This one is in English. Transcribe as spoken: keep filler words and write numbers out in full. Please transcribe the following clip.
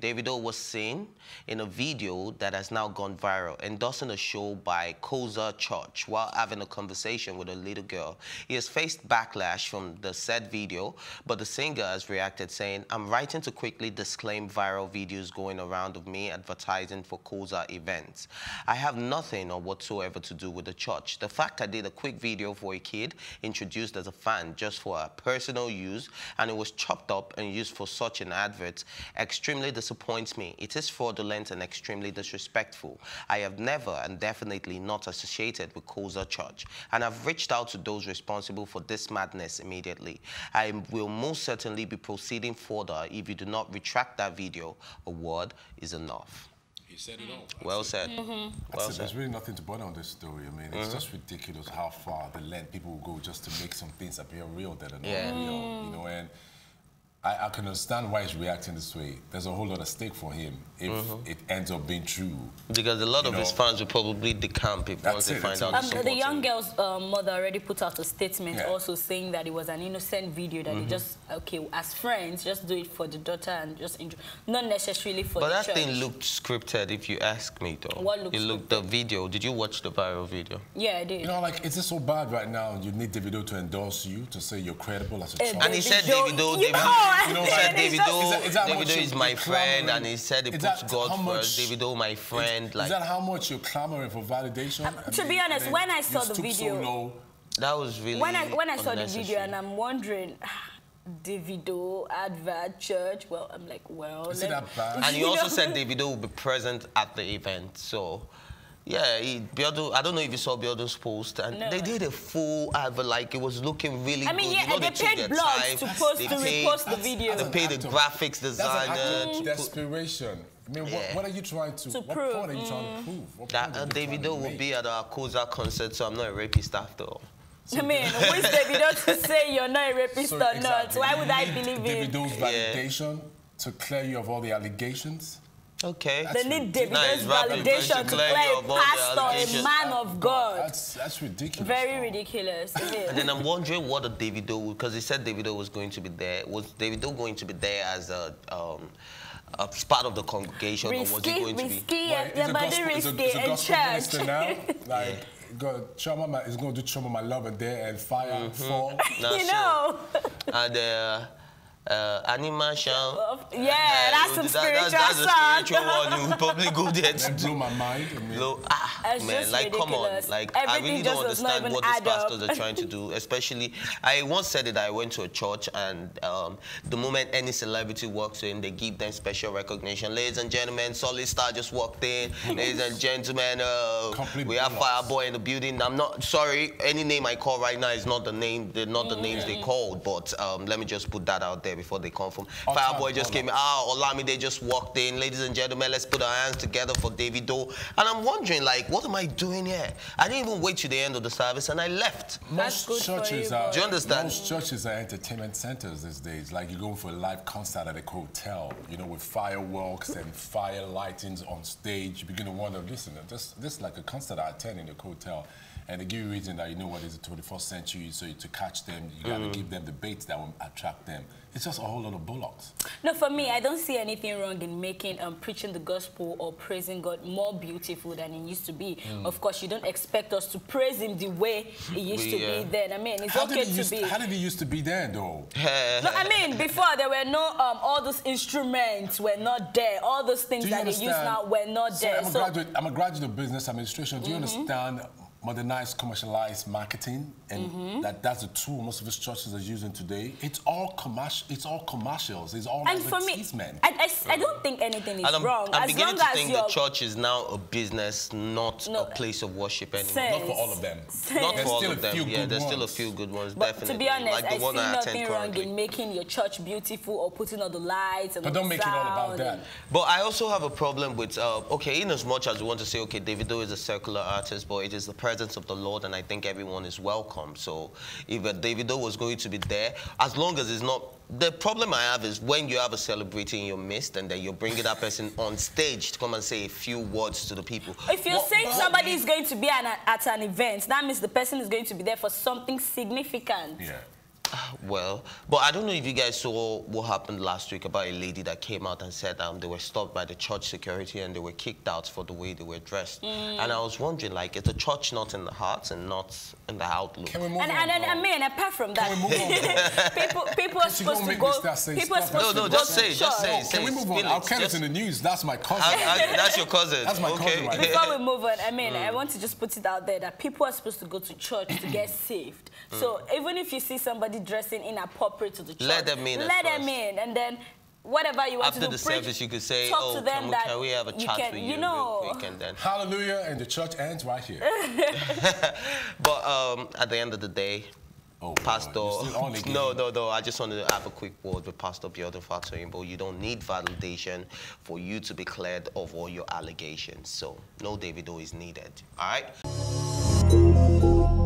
Davido was seen in a video that has now gone viral, endorsing a show by Coza Church while having a conversation with a little girl. He has faced backlash from the said video, but the singer has reacted saying, "I'm writing to quickly disclaim viral videos going around of me advertising for Coza events. I have nothing or whatsoever to do with the church. The fact I did a quick video for a kid introduced as a fan just for her personal use, and it was chopped up and used for such an advert, extremely disappoints me. It is fraudulent and extremely disrespectful. I have never and definitely not associated with Coza Church, and I've reached out to those responsible for this madness immediately. I will most certainly be proceeding further if you do not retract that video. A word is enough." He said it all. That's well said. Mm-hmm. well said. said. There's really nothing to bother on this story. I mean, it's mm-hmm. just ridiculous how far the length people will go just to make some things appear real that are not yeah. real. You know, and I, I can understand why he's reacting this way. There's a whole lot at stake for him if mm-hmm. it ends up being true. Because a lot you of know, his fans will probably decamp if once it, they find out. Um, the young girl's uh, mother already put out a statement yeah. also saying that it was an innocent video that mm-hmm. they just, okay, as friends, just do it for the daughter and just enjoy, not necessarily for but the But that church. Thing looked scripted, if you ask me, though. What looked It looked scripted? The video. Did you watch the viral video? Yeah, I did. You know, like, it's just so bad right now. You need Davido to endorse you, to say you're credible as a child. And he said Davido, Davido. You know, he said, Davido, is, that, is, that Davido is my friend, clamoring? And he said he puts God first. Davido, my friend. Is, like, is that how much you're clamoring for validation? Uh, to I mean, be honest, when I saw the video, so low. that was really when I when I saw the video, and I'm wondering, Davido, advert, church. Well, I'm like, well, is it that bad? And he also said Davido will be present at the event, so. Yeah, he, Biodo, I don't know if you saw Biodo's post, and no. they did a full advert, like it was looking really good. I mean, good. Yeah, you know, and they, they paid blogs to post, to repost the video. They paid the graphics designer. That's an desperation. I mean, yeah. what, what are you trying to, to what prove? What point are you trying to prove? What that uh, Davido will be at our Coza concert, so I'm not a rapist after all. So I mean, which Davido to say you're not a rapist so or exactly. not? Why would I believe it? Davido's validation yeah. to clear you of all the allegations. Okay. That's they need Davido's validation to play a pastor, a man of God. That's, that's ridiculous. Very though. ridiculous. And then I'm wondering what a Davido, because he said Davido was going to be there. Was Davido going to be there as a, um, as part of the congregation, risky, or was he going risky, to be? Well, yeah, but gospel, risky, it's a, it's a gospel minister now. Like, God, Choma is going to do Choma My Love and there and fire mm-hmm. and fall. That's you know. It. And. Uh, Uh, Anima Sham. Yeah, yeah, that's some that, spiritual that's, that's spiritual one. You would probably go there to do. Blow my mind. I mean. Blow, ah, man, like, ridiculous. Come on. Like, everything I really don't understand what these pastors are trying to do. Especially, I once said it, I went to a church, and um, the moment any celebrity walks in, they give them special recognition. Ladies and gentlemen, Solid Star just walked in. Ladies and gentlemen, uh, we have Fireboy in the building. I'm not, sorry, any name I call right now is not the name, they're not the mm. names they called, but um, let me just put that out there. Before they come from. Fireboy just came out. Oh, Olami, they just walked in. Ladies and gentlemen, let's put our hands together for Davido. And I'm wondering, like, what am I doing here? I didn't even wait to the end of the service, and I left. Most churches are. Do you understand? Most churches are entertainment centers these days. Like, you're going for a live concert at a hotel, you know, with fireworks and fire lightings on stage. You begin to wonder, listen, this this is like a concert I attend in a hotel. And they give you reason that, you know what, it's the twenty-first century, so to catch them, you gotta mm. give them the baits that will attract them. It's just a whole lot of bullocks. No, for me, I don't see anything wrong in making um, preaching the gospel or praising God more beautiful than it used to be. Mm. Of course, you don't expect us to praise him the way it used we, to uh, be then. I mean, it's okay it to be. How did it used to be then, though? No, I mean, before, there were no, um, all those instruments were not there. All those things that understand? They use now were not so there. I'm a, so graduate, I'm a graduate of business administration. Do you mm-hmm. understand? Modernized, commercialized marketing, and mm-hmm. that, that's the tool most of these churches are using today. It's all commercial. It's all commercials. It's all advertisement. And for me, I, I, I don't think anything is I'm, wrong. I'm as beginning long to as think you're... the church is now a business, not no, a place of worship anymore. Sense. Not for all of them. Sense. Not for all of them. Yeah, there's still a few good ones. But definitely. To be honest, like the I one see I nothing wrong currently. In making your church beautiful or putting all the lights and but don't make it all about that. But I also have a problem with uh, okay, in as much as we want to say, okay, Davido is a secular artist, but it is the presence of the Lord, and I think everyone is welcome. So if a Davido was going to be there, as long as it's not... The problem I have is when you have a celebrity in your midst and then you're bringing that person on stage to come and say a few words to the people. If you're what, saying what somebody is going to be an, at an event, that means the person is going to be there for something significant. Yeah. Well, but I don't know if you guys saw what happened last week about a lady that came out and said um, they were stopped by the church security and they were kicked out for the way they were dressed. Mm. And I was wondering, like, is the church not in the heart and not in the outlook? Can we move and, on? And, and I mean, apart from that, can we move on? people, people are supposed to go... People are supposed no, no, to just go say, just sure. say, no, say. Can we move on? I'll carry it in the news. That's my cousin. I, I, that's your cousin. That's my okay. cousin, right? Before we move on, I mean, mm. I want to just put it out there that people are supposed to go to church to get saved. Mm. So even if you see somebody dressing inappropriate to the church, let them in. Let them in, and then whatever you want to do. After the service, you could say, "Oh, to them can, we, that can we have a chat can, with you, you know. real quick?" And then hallelujah, and the church ends right here. But um, at the end of the day, oh, Pastor, no, no, no. I just wanted to have a quick word with Pastor Fatoyinbo. You don't need validation for you to be cleared of all your allegations. So no Davido is needed. All right.